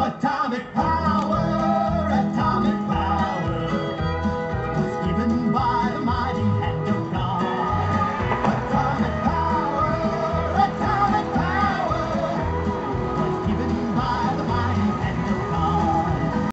Atomic power.